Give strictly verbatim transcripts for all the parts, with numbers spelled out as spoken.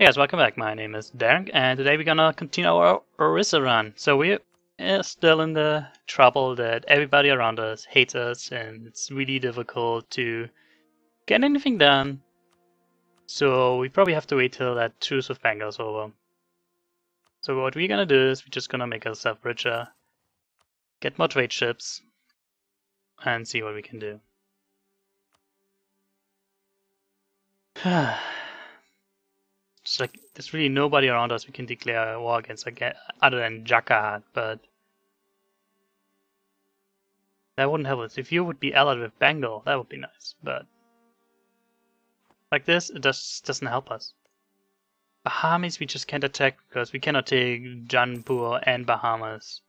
Hey guys, welcome back. My name is Derek, and today we're gonna continue our Orissa run. So we're still in the trouble that everybody around us hates us, and it's really difficult to get anything done. So we probably have to wait till that truce with Bengal is over. So what we're gonna do is we're just gonna make ourselves richer, get more trade ships, and see what we can do. It's like there's really nobody around us we can declare war against again, other than Jakarta, but that wouldn't help us. If you would be allied with Bengal, that would be nice, but like this, it just doesn't help us. Bahamas we just can't attack because we cannot take Jaunpur and Bahamas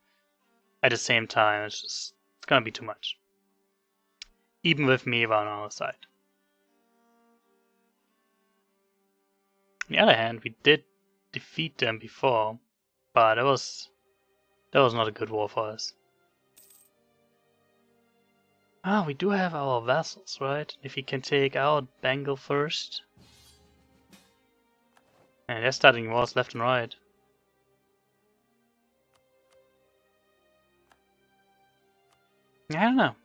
at the same time. It's just it's gonna be too much. Even with Mewar on our side. On the other hand, we did defeat them before, but it was that was not a good war for us. Ah, we do have our vassals, right? If we can take out Bengal first. And they're starting wars left and right. I don't know.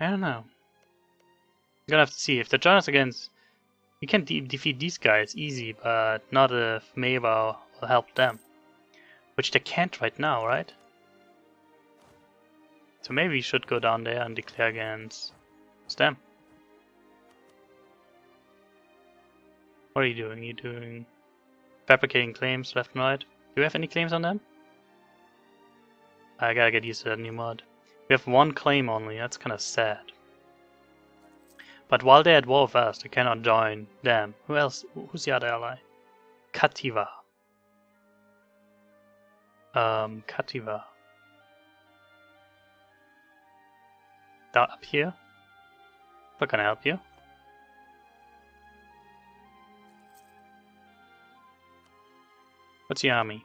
I don't know. We're gonna have to see. If they join us against... We can de defeat these guys easy, but not if Mewar will help them. Which they can't right now, right? So maybe we should go down there and declare against them. What are you doing? You're doing... fabricating claims left and right. Do you have any claims on them? I gotta get used to that new mod. We have one claim only, that's kind of sad. But while they're at war with us, they cannot join them. Who else? Who's the other ally? Kativa. Um, Kativa. That up here? What can I help you? What's your army?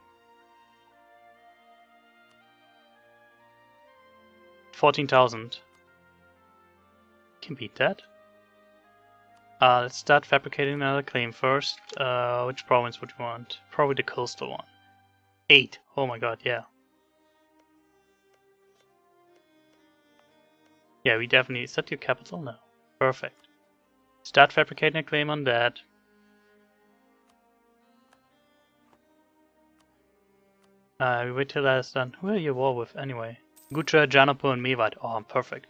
fourteen thousand. Can beat that. Uh, let's start fabricating another claim first. Uh, which province would you want? Probably the coastal one. eight. Oh my god, yeah. Yeah, we definitely... Is that your capital? No. Perfect. Start fabricating a claim on that. Uh, we wait till that is done. Who are you at war with anyway? Gutra, Janopo, and Mewar. Oh, I'm perfect.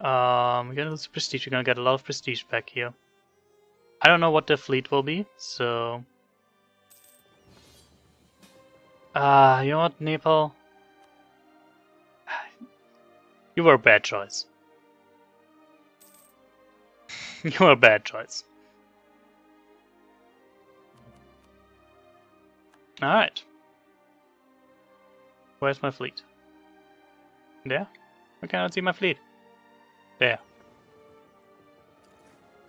Um, we're gonna lose prestige. We're gonna get a lot of prestige back here. I don't know what the fleet will be, so. Ah, uh, you know what, Nepal? You were a bad choice. You were a bad choice. Alright. Where's my fleet? There? I cannot see my fleet. There.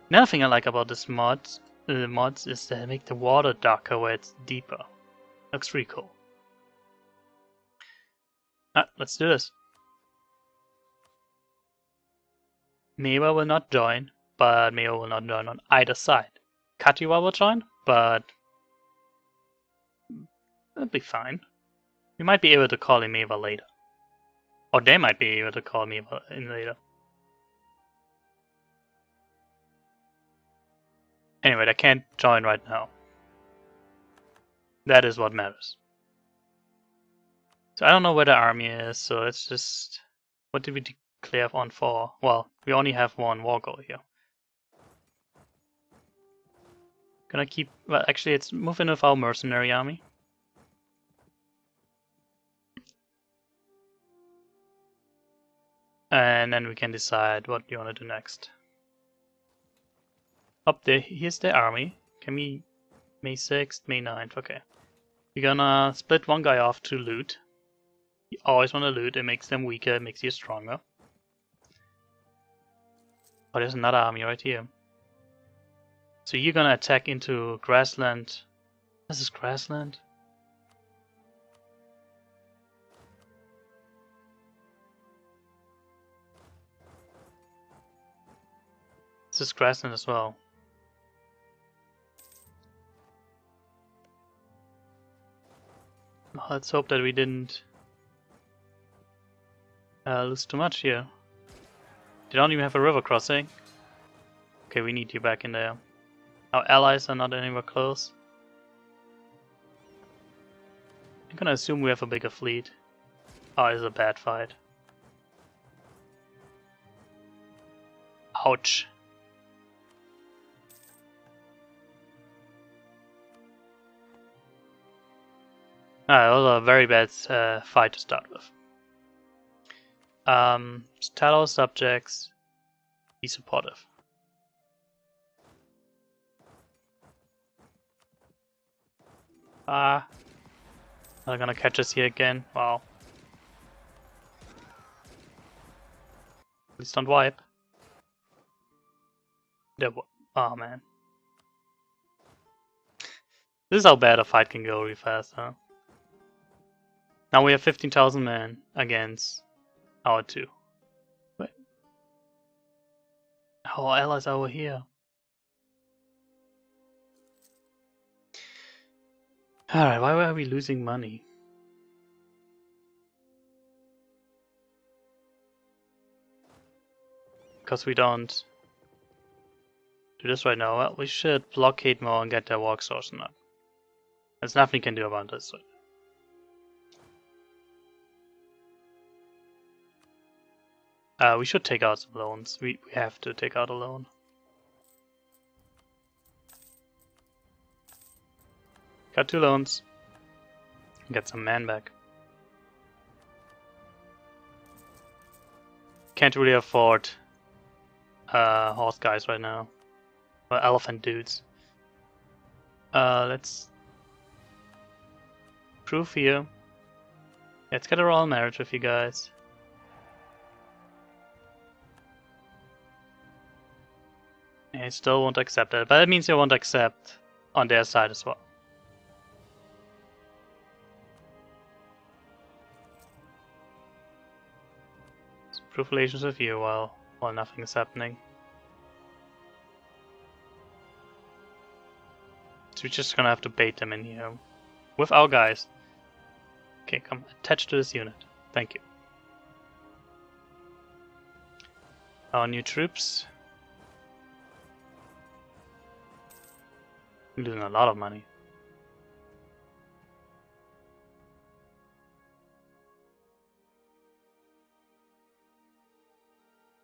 Another thing I like about this mod, uh, mods is that they make the water darker where it's deeper. Looks really cool. Ah, let's do this. Mewar will not join, but Mewar will not join on either side. Kativa will join, but... that'll be fine. We might be able to call him Mewar later. Or they might be able to call Mewar in later. Anyway, they can't join right now. That is what matters. So I don't know where the army is, so let's just... What did we declare on for? Well, we only have one war goal here. Gonna keep... Well, actually, let's move in with our mercenary army. And then we can decide what you want to do next. Up there, here's the army. Can we... May sixth, May ninth, okay. We're gonna split one guy off to loot. You always want to loot, it makes them weaker, it makes you stronger. Oh, there's another army right here. So you're gonna attack into grassland. This is grassland? It's just grassland as well. Let's hope that we didn't uh, lose too much here. They don't even have a river crossing. Okay, we need you back in there. Our allies are not anywhere close. I'm gonna assume we have a bigger fleet. Oh, it's a bad fight. Ouch. Alright, that was a very bad uh, fight to start with. Um, tell our subjects, be supportive. Ah, they're gonna catch us here again. Wow. Please don't wipe. They're w oh man. This is how bad a fight can go really fast, huh? Now we have fifteen thousand men against our two. Wait. Our allies are over here. Alright, why were we losing money? Because we don't do this right now. Well, we should blockade more and get their war exhaustion up. There's nothing we can do about this. Uh, we should take out some loans. We, we have to take out a loan. Got two loans. Get some man back. Can't really afford uh, horse guys right now. Or elephant dudes. Uh, let's prove here. Let's get a royal marriage with you guys. I still won't accept that, but it means they won't accept on their side as well. So proof relations with you while while nothing is happening. So we're just gonna have to bait them in here with our guys. Okay, come attach to this unit. Thank you. Our new troops. I'm losing a lot of money.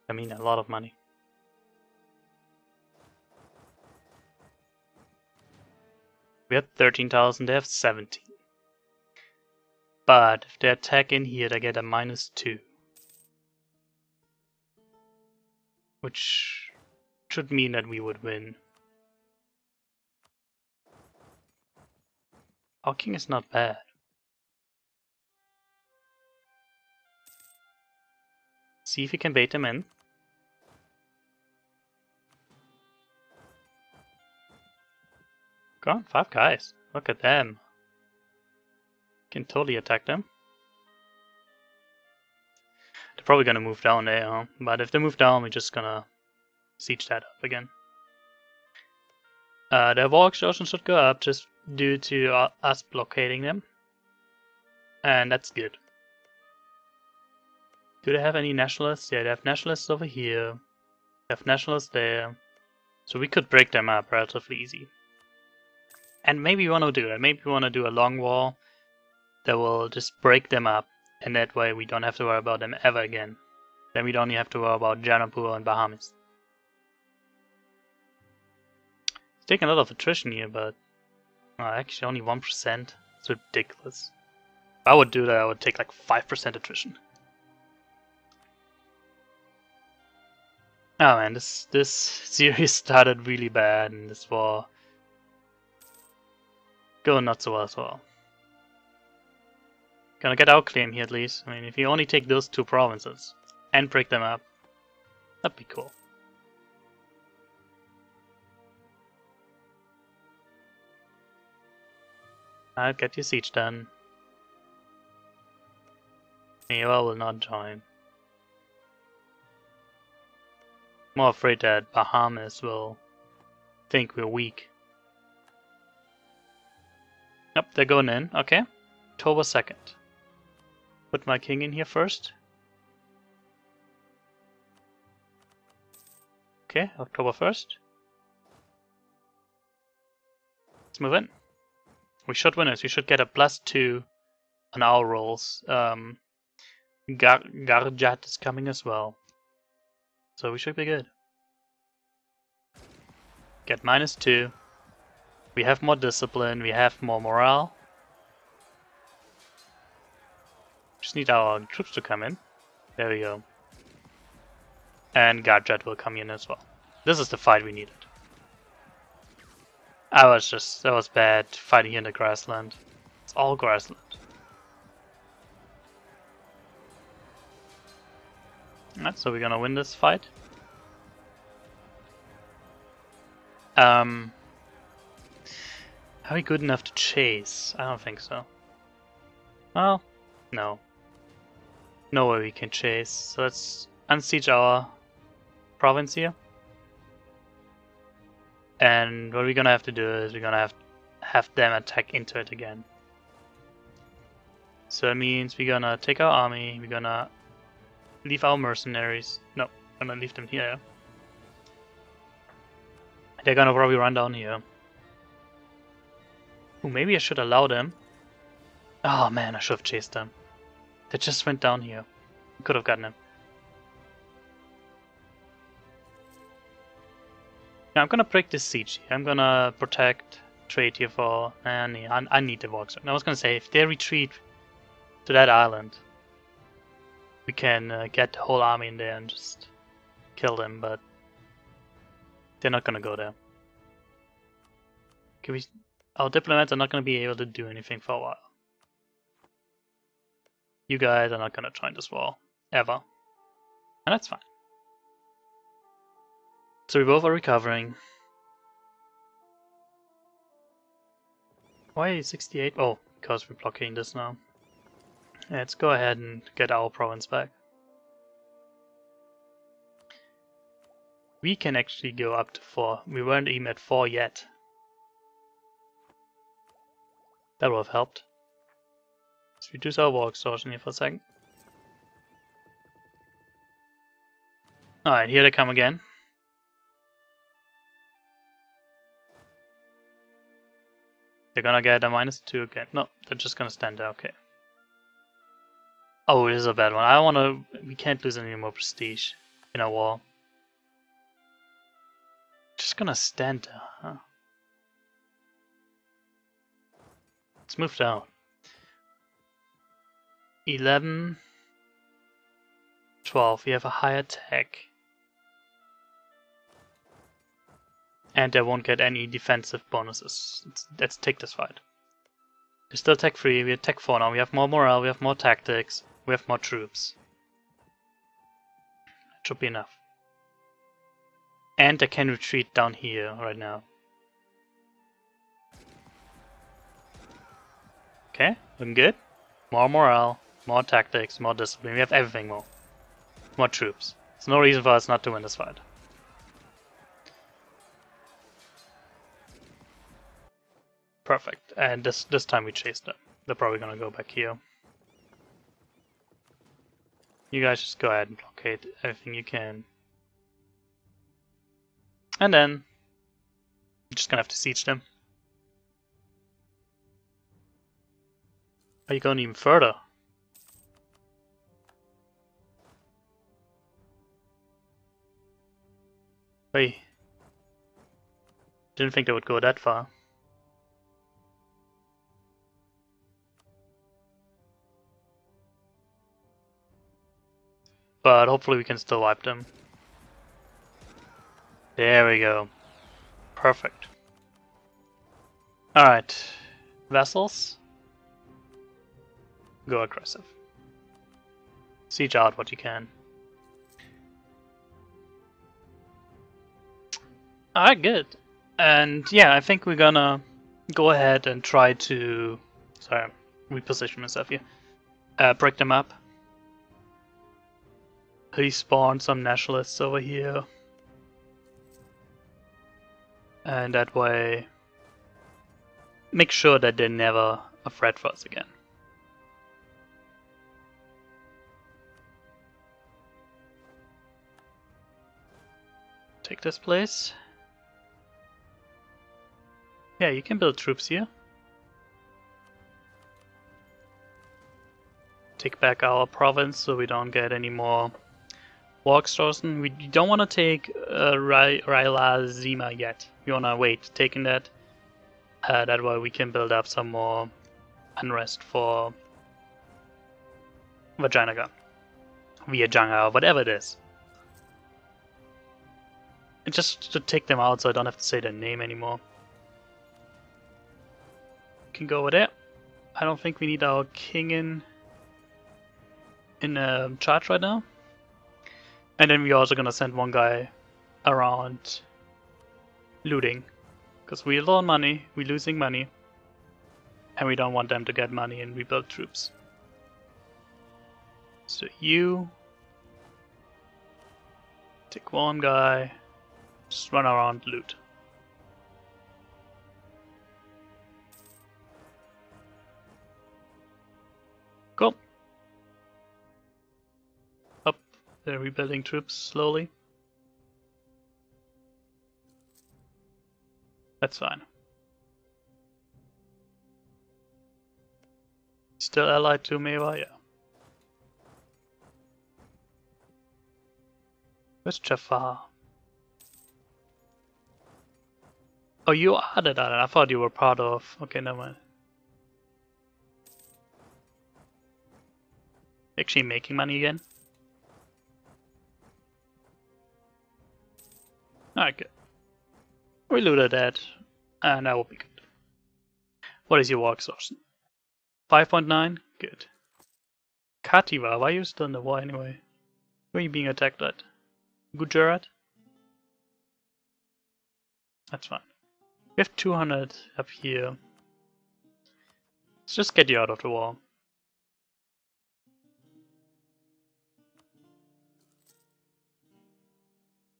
I mean, a lot of money. We had thirteen thousand, they have seventeen. But if they attack in here, they get a minus two. Which should mean that we would win. Our king is not bad. See if we can bait him in. Gone, five guys. Look at them. Can totally attack them. They're probably gonna move down there, huh? But if they move down, we're just gonna siege that up again. Uh, their war exhaustion should go up just due to uh, us blockading them, and that's good. Do they have any nationalists? Yeah, they have nationalists over here, they have nationalists there, so we could break them up relatively easy. And maybe we want to do that, maybe we want to do a long war that will just break them up, and that way we don't have to worry about them ever again. Then we don't have to worry about Janopo and Bahamas. It's taking a lot of attrition here, but oh, actually only one percent. It's ridiculous. If I would do that, I would take like five percent attrition. Oh man, this this series started really bad and this war going not so well as well. Gonna get our claim here at least. I mean, if you only take those two provinces and break them up, that'd be cool. I'll get your siege done. Mewar will not join. I'm more afraid that Bahamas will think we're weak. Nope, they're going in. Okay. October second. Put my king in here first. Okay, October first. Let's move in. We should win this. We should get a plus two on our rolls. Um, Gar Garjat is coming as well. So we should be good. Get minus two. We have more discipline. We have more morale. Just need our troops to come in. There we go. And Garjat will come in as well. This is the fight we needed. I was just, that was bad fighting here in the grassland. It's all grassland. Alright, so we're gonna win this fight. Um, are we good enough to chase? I don't think so. Well, no. No way we can chase. So let's unsiege our province here. And what we're gonna have to do is we're gonna have have them attack into it again. So that means we're gonna take our army, we're gonna leave our mercenaries. No, we're gonna leave them here. They're gonna probably run down here. Ooh, maybe I should allow them. Oh man, I should have chased them. They just went down here. Could have gotten them. Now I'm gonna break this siege. I'm gonna protect trade here for. And I, I need the box. And I was gonna say, if they retreat to that island, we can uh, get the whole army in there and just kill them. But they're not gonna go there. Can we? Our diplomats are not gonna be able to do anything for a while. You guys are not gonna join this war ever, and that's fine. So we both are recovering. Why sixty-eight? Oh, because we're blocking this now. Let's go ahead and get our province back. We can actually go up to four. We weren't even at four yet. That would have helped. Let's reduce our war exhaustion here for a second. Alright, here they come again. They're gonna get a minus two again. No, they're just gonna stand there, okay. Oh, this is a bad one. I wanna... We can't lose any more prestige in our war. Just gonna stand there, huh? Let's move down. eleven... twelve, we have a high attack. And they won't get any defensive bonuses. Let's, let's take this fight. We're still attack three, we attack four now. We have more morale, we have more tactics, we have more troops. That should be enough. And they can retreat down here right now. Okay, looking good. More morale, more tactics, more discipline. We have everything more. More troops. There's no reason for us not to win this fight. Perfect, and this this time we chased them. They're probably gonna go back here. You guys just go ahead and blockade everything you can. And then, you're just gonna have to siege them. Are you going even further? Wait. Didn't think they would go that far. But hopefully we can still wipe them. There we go. Perfect. Alright. Vessels. Go aggressive. Siege out what you can. Alright, good. And yeah, I think we're gonna go ahead and try to... Sorry, reposition myself here. Uh, break them up. Respawn some nationalists over here. and that way make sure that they're never a threat for us again. Take this place. Yeah, you can build troops here. Take back our province so we don't get any more Walkstossen. We don't want to take uh, Ryla Zima yet. We want to wait taking that. Uh, that way we can build up some more unrest for Vijayanagar, Vijayanagar, whatever it is. And just to take them out so I don't have to say their name anymore. Can go over there. I don't think we need our king in in uh, charge right now. And then we're also gonna send one guy around looting, because we loan money, we're losing money, and we don't want them to get money and rebuild troops. So you take one guy, just run around loot. Cool. Up, they're rebuilding troops slowly. That's fine. Still allied to Mewar, yeah. Where's Jafar? Oh, you added that, I thought you were part of. Okay, never mind. Actually making money again? Alright, good. We looted that, and that will be good. What is your war exhaustion? five point nine? Good. Kativa, why are you still in the war anyway? Who are you being attacked at? Gujarat? That's fine. We have two hundred up here. Let's just get you out of the war.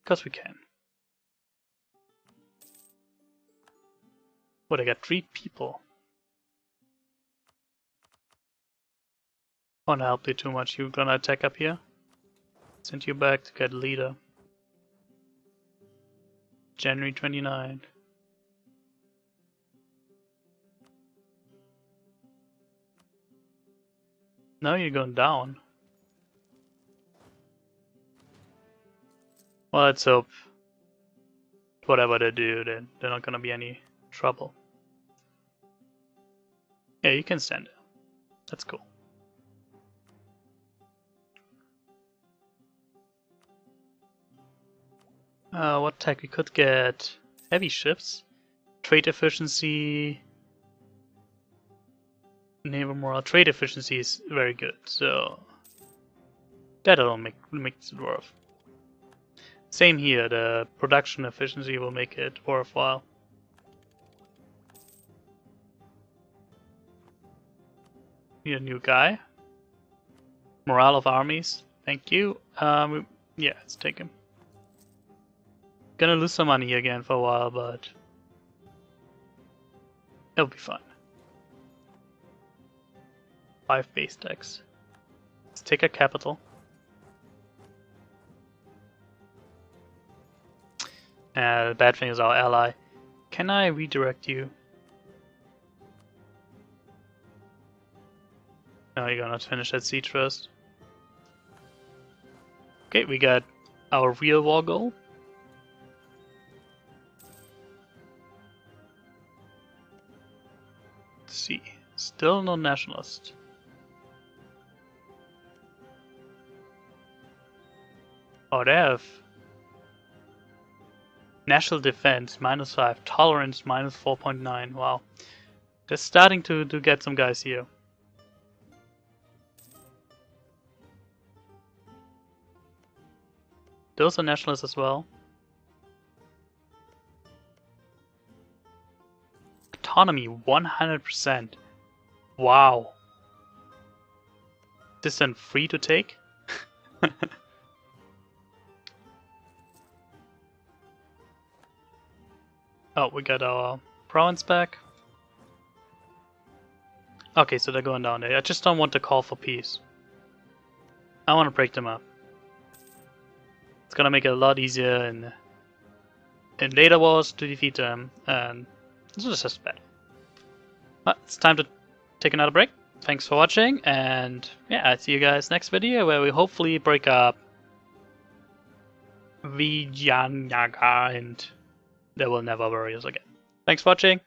Because we can. What, I got three people. I won't help you too much. You gonna attack up here? Send you back to get leader. January twenty-ninth. Now you're going down. Well, let's hope whatever they do, they're, they're not gonna be any trouble. Yeah, you can stand there. That's cool. Uh, what tech? We could get heavy ships, trade efficiency, naval morale. Trade efficiency is very good, so that alone make, makes it worth. Same here, the production efficiency will make it worthwhile. Need a new guy. Morale of armies, thank you. Um, yeah, let's take him. Gonna lose some money again for a while, but it'll be fine. Five base decks. Let's take a capital. Uh, the bad thing is our ally. Can I redirect you? No, you're gonna finish that siege first. Okay, we got our real war goal. Let's see. Still no nationalist. Oh, they have national defense, minus five. Tolerance, minus four point nine. Wow. They're starting to, to get some guys here. Those are nationalists as well. Autonomy, one hundred percent. Wow. This then free to take? Oh, we got our province back. Okay, so they're going down there. I just don't want to call for peace. I want to break them up. It's gonna make it a lot easier in, in later wars to defeat them, and this is just bad. But it's time to take another break. Thanks for watching, and yeah, I'll see you guys next video where we hopefully break up Vijayanagar and they will never worry us again. Thanks for watching.